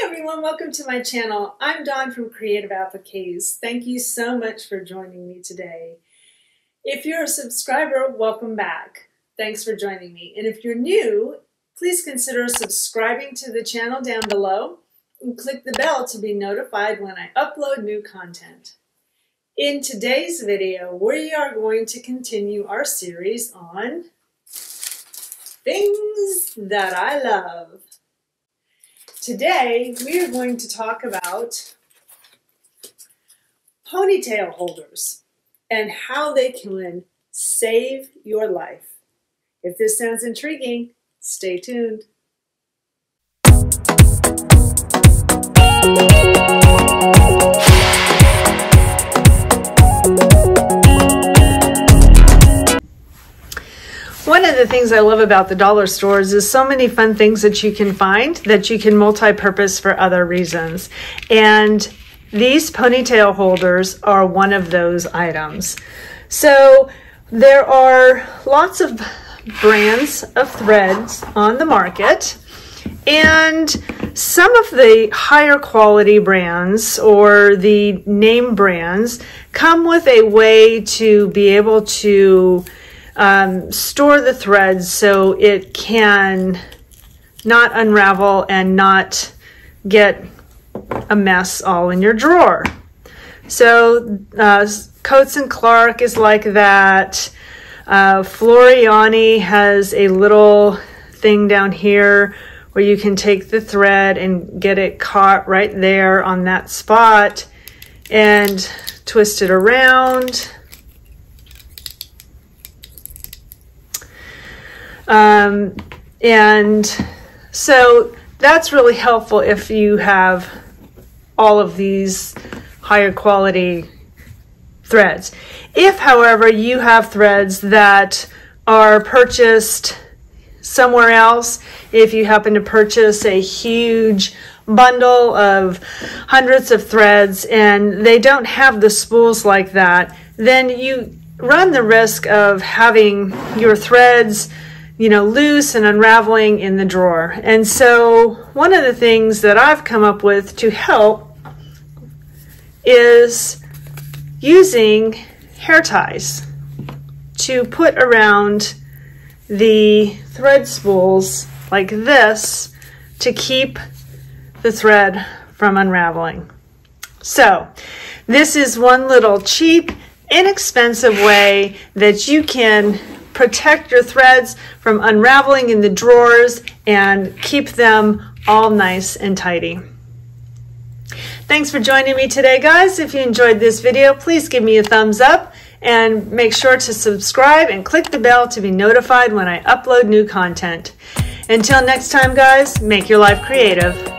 Hey everyone, welcome to my channel. I'm Dawn from Creative Appliques. Thank you so much for joining me today. If you're a subscriber, welcome back. Thanks for joining me. And if you're new, please consider subscribing to the channel down below and click the bell to be notified when I upload new content. In today's video, we are going to continue our series on things that I love. Today, we are going to talk about ponytail holders and how they can save your life. If this sounds intriguing, stay tuned. One of the things I love about the dollar stores is so many fun things that you can find that you can multi-purpose for other reasons. And these ponytail holders are one of those items. So there are lots of brands of threads on the market. And some of the higher quality brands or the name brands come with a way to be able to store the threads so it can not unravel and not get a mess all in your drawer. So Coats and Clark is like that. Floriani has a little thing down here where you can take the thread and get it caught right there on that spot and twist it around. And so that's really helpful if you have all of these higher quality threads. If, however, you have threads that are purchased somewhere else, if you happen to purchase a huge bundle of hundreds of threads and they don't have the spools like that, then you run the risk of having your threads loose and unraveling in the drawer. And so one of the things that I've come up with to help is using hair ties to put around the thread spools like this to keep the thread from unraveling. So this is one little cheap, inexpensive way that you can protect your threads from unraveling in the drawers and keep them all nice and tidy. Thanks for joining me today, guys. If you enjoyed this video, please give me a thumbs up and make sure to subscribe and click the bell to be notified when I upload new content. Until next time, guys, make your life creative.